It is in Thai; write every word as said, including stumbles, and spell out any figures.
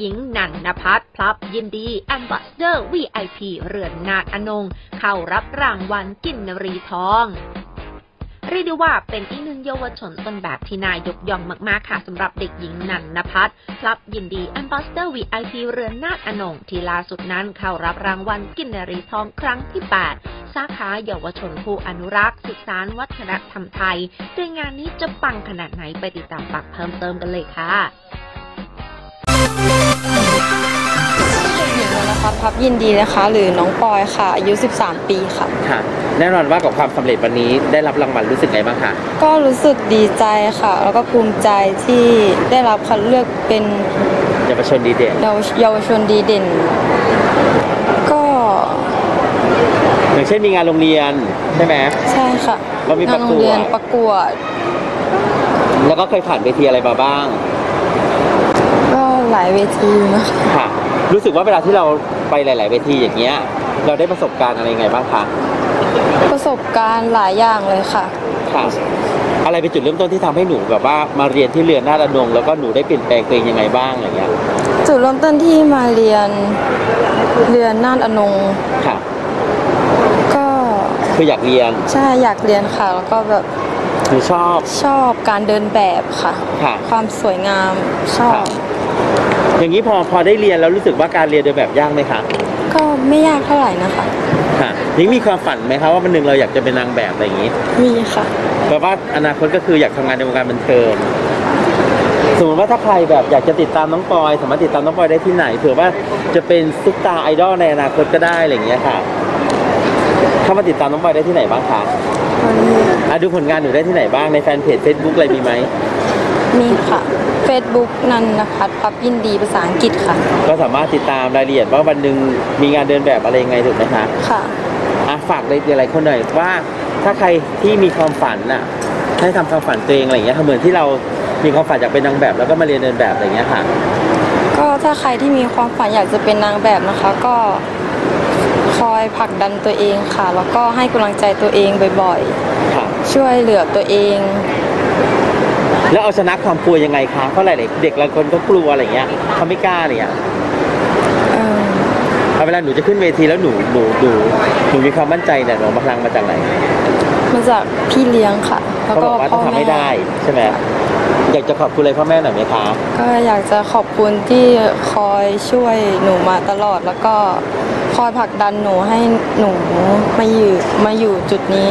หญิงนันนภัทรพลับยินดีแอมบาสเดอร์ วี ไอ พี เรือนนาฏอนงค์เข้ารับรางวัลกินนรีทองเรียกได้ว่าเป็นอีกหนึ่งเยาวชนต้นแบบที่นายยกย่องมากๆค่ะสำหรับเด็กหญิงนันนภัทรพลับยินดีแอมบาสเดอร์ วี ไอ พี เรือนนาฏอนงค์ที่ล่าสุดนั้นเข้ารับรางวัลกินนรีทองครั้งที่แปดสาขาเยาวชนผู้อนุรักษ์สืบสานวัฒนธรรมไทยโดยงานนี้จะปังขนาดไหนไปติดตามปักเพิ่มเติมกันเลยค่ะนะคะพลับยินดีนะคะหรือน้องปอยค่ะอายุสิบสามปีค่ะค่ะแน่นอนว่ากับความสำเร็จวันนี้ได้รับรางวัลรู้สึกไงบ้างคะก็รู้สึกดีใจค่ะแล้วก็ภูมิใจที่ได้รับคัดเลือกเป็นเยาวชนดีเด่นเยาวชนดีเด่นก็อย่างเช่นมีงานโรงเรียนใช่ไหมใช่ค่ะเรามีงานโรงเรียนประกวดแล้วก็เคยผ่านเวทีอะไรมาบ้างก็หลายเวทีนะค่ะรู้สึกว่าเวลาที่เราไปหลายๆเวทีอย่างเงี้ยเราได้ประสบการณ์อะไรไงบ้างคะประสบการณ์หลายอย่างเลยค่ะค่ะอะไรเป็นจุดเริ่มต้นที่ทำให้หนูแบบว่ามาเรียนที่เรือนนาฏอนงค์แล้วก็หนูได้เปลี่ยนแปลงตัวเองยังไงบ้างอะไรเงี้ยจุดเริ่มต้นที่มาเรียนเรือนนาฏอนงค์ค่ะอยากเรียนใช่อยากเรียนค่ะแล้วก็แบบชอบชอบการเดินแบบค่ะความสวยงามชอบอย่างนี้พอพอได้เรียนแล้วรู้สึกว่าการเรียนเดินแบบยากไหมคะก็ไม่ยากเท่าไหร่นะคะค่ะยังมีความฝันไหมคะว่าวันหนึ่งเราอยากจะเป็นนางแบบอะไรอย่างนี้มีค่ะแปลว่าอนาคตก็คืออยากทำงานในวงการบันเทิงสมมติว่าถ้าใครแบบอยากจะติดตามน้องปอยสามารถติดตามน้องปอยได้ที่ไหนเผื่อว่าจะเป็นซุปตาไอดอลในอนาคตก็ได้อะไรอย่างเงี้ยค่ะเข้ามาติดตามน้องปอยได้ที่ไหนบ้างคะอ่ะดูผลงานหนูได้ที่ไหนบ้างในแฟนเพจ Facebook อะไรมีไหมมีค่ะ Facebook นันนภัทรพลับยินดีภาษาอังกฤษค่ะก็สามารถติดตามรายละเอียดว่าวันหนึ่งมีงานเดินแบบอะไรยังไงถูกไหมคะค่ะอ่ะฝากเลยอะไรคนหน่อยว่าถ้าใครที่มีความฝันน่ะให้ทำความฝันตัวเองอะไรอย่างเงี้ยเหมือนที่เรามีความฝันอยากเป็นนางแบบแล้วก็มาเรียนเดินแบบอะไรอย่างเงี้ยค่ะก็ถ้าใครที่มีความฝันอยากจะเป็นนางแบบนะคะก็คอยผลักดันตัวเองค่ะแล้วก็ให้กำลังใจตัวเองบ่อยๆช่วยเหลือตัวเองแล้วเอาชนะความกลัวยังไงคะเพราะหลายๆเด็กหลายคนก็กลัวอะไรเงี้ยเขาไม่กล้าเลยอ่ะเวลาหนูจะขึ้นเวทีแล้วหนูหนูหนูหนูมีความมั่นใจเนี่ยหนูพลังมาจากไหนมาจากพี่เลี้ยงค่ะแล้วก็พ่อแม่ทำไม่ได้ใช่ไหมอยากจะขอบคุณอะไรพ่อแม่หน่อยไหมคะก็อยากจะขอบคุณที่คอยช่วยหนูมาตลอดแล้วก็คอยผลักดันหนูให้หนูมาอยู่มาอยู่จุดนี้